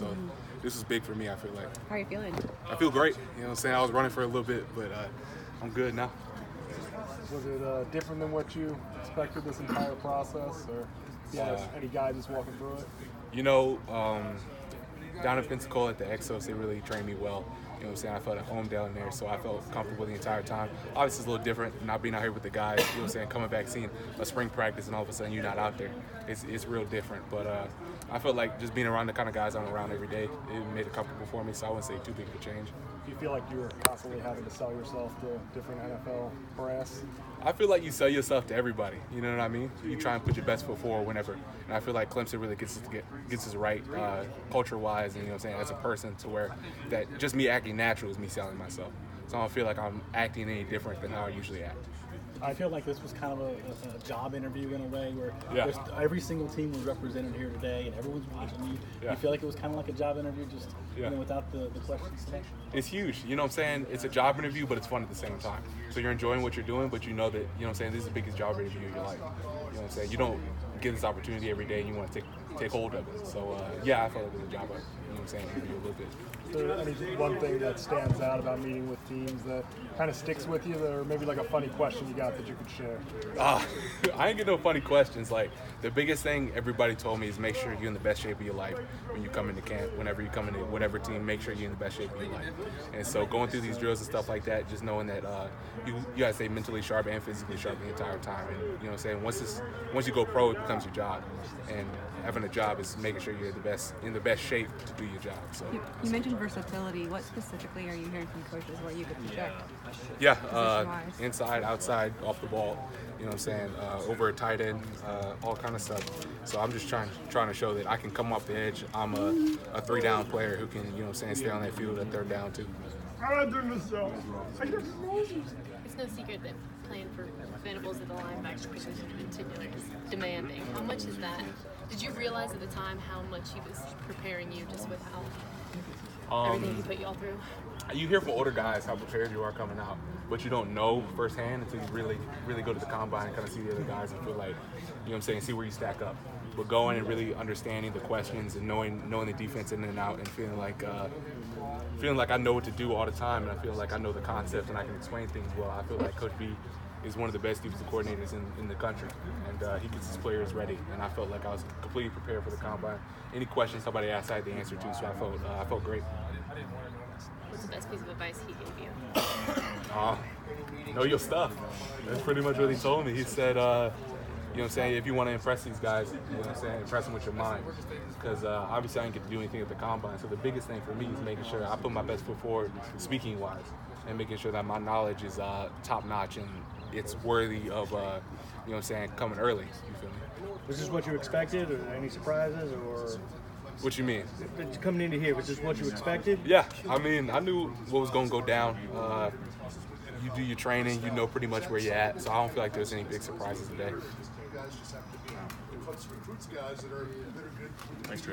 So this is big for me, I feel like. How are you feeling? I feel great. You know what I'm saying? I was running for a little bit, but I'm good now. Was it different than what you expected this entire process? Or any guidance walking through it? You know, down in Pensacola at the EXOS, they really trained me well. You know what I'm saying? I felt at home down there, so I felt comfortable the entire time. Obviously, it's a little different not being out here with the guys, you know what I'm saying? Coming back, seeing a spring practice, and all of a sudden you're not out there. It's real different. But I felt like just being around the kind of guys I'm around every day, it made it comfortable for me, so I wouldn't say too big of a change. Do you feel like you were constantly having to sell yourself to different NFL brass? I feel like you sell yourself to everybody, you know what I mean? You try and put your best foot forward whenever. And I feel like Clemson really gets us right culture-wise, and you know what I'm saying, as a person, to where that just me acting natural is me selling myself. So I don't feel like I'm acting any different than how I usually act. I feel like this was kind of a job interview in a way where every single team was represented here today and everyone's watching you. You feel like it was kind of like a job interview, just you know, without the questions today? It's huge. You know what I'm saying? It's a job interview, but it's fun at the same time. So you're enjoying what you're doing, but you know that, you know what I'm saying, this is the biggest job interview of your life. You know what I'm saying? You don't get this opportunity every day and you want to take hold of it. So, I felt like it was a job interview, you know what I'm saying, interview a little bit. One thing that stands out about meeting with teams that kind of sticks with you, or maybe like a funny question you got that you could share? I ain't get no funny questions. Like, the biggest thing everybody told me is make sure you're in the best shape of your life when you come into camp. Whenever you come into whatever team, make sure you're in the best shape of your life. And so going through these drills and stuff like that, just knowing that you gotta stay mentally sharp and physically sharp the entire time. And you know what I'm saying, once you go pro, it becomes your job. And having a job is making sure you're in the best shape to do your job. So you mentioned versatility. What specifically are you hearing from coaches what you could project? Yeah, inside, outside, off the ball, you know what I'm saying, over a tight end, all kind of stuff. So I'm just trying to show that I can come off the edge. I'm a three-down player who can, you know what I'm saying, stay on that field at third down too. It's no secret that playing for Venables at the linebacker position in particular is demanding. How much is that? Did you realize at the time how much he was preparing you just with how everything he put you all through? You hear from older guys how prepared you are coming out, but you don't know firsthand until you really, really go to the combine and kind of see the other guys and feel like, you know what I'm saying, see where you stack up. But going and really understanding the questions and knowing the defense in and out and feeling like I know what to do all the time, and I feel like I know the concepts and I can explain things well. I feel like Coach B is one of the best defensive coordinators in the country, and he gets his players ready. And I felt like I was completely prepared for the combine. Any questions somebody asked, I had the answer to, so I felt great. What's the best piece of advice he gave you? Know your stuff. That's pretty much what he told me. He said, you know what I'm saying, if you want to impress these guys, you know what I'm saying, impress them with your mind. Because obviously I didn't get to do anything at the combine, so the biggest thing for me is making sure I put my best foot forward speaking-wise and making sure that my knowledge is top-notch and it's worthy of, you know what I'm saying, coming early. You feel me? Was this what you expected, or any surprises, or...? What you mean? Coming into here, was this what you expected? Yeah, I mean, I knew what was going to go down. You do your training, you know pretty much where you're at, so I don't feel like there's any big surprises today. Thanks, Trey.